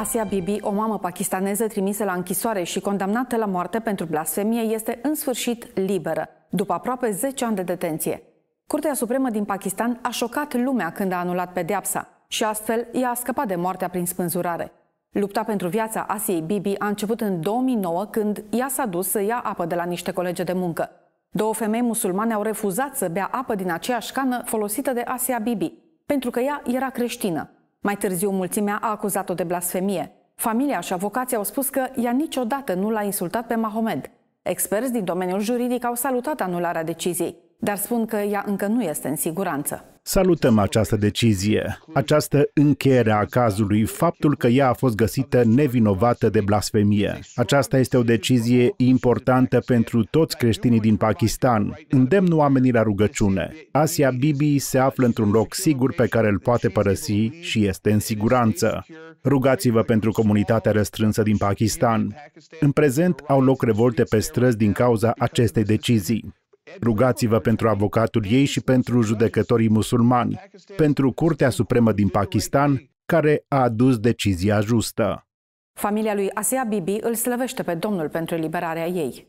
Asia Bibi, o mamă pakistaneză trimisă la închisoare și condamnată la moarte pentru blasfemie, este în sfârșit liberă, după aproape 10 ani de detenție. Curtea Supremă din Pakistan a șocat lumea când a anulat pedeapsa și astfel ea a scăpat de moartea prin spânzurare. Lupta pentru viața Asiei Bibi a început în 2009, când ea s-a dus să ia apă de la niște colege de muncă. Două femei musulmane au refuzat să bea apă din aceeași cană folosită de Asia Bibi, pentru că ea era creștină. Mai târziu, mulțimea a acuzat-o de blasfemie. Familia și avocații au spus că ea niciodată nu l-a insultat pe Mahomed. Experți din domeniul juridic au salutat anularea deciziei, dar spun că ea încă nu este în siguranță. Salutăm această decizie, această încheiere a cazului, faptul că ea a fost găsită nevinovată de blasfemie. Aceasta este o decizie importantă pentru toți creștinii din Pakistan. Îndemn oamenii la rugăciune. Asia Bibi se află într-un loc sigur pe care îl poate părăsi și este în siguranță. Rugați-vă pentru comunitatea restrânsă din Pakistan. În prezent au loc revolte pe străzi din cauza acestei decizii. Rugați-vă pentru avocatul ei și pentru judecătorii musulmani, pentru Curtea Supremă din Pakistan, care a adus decizia justă. Familia lui Asia Bibi îl slăvește pe Domnul pentru eliberarea ei.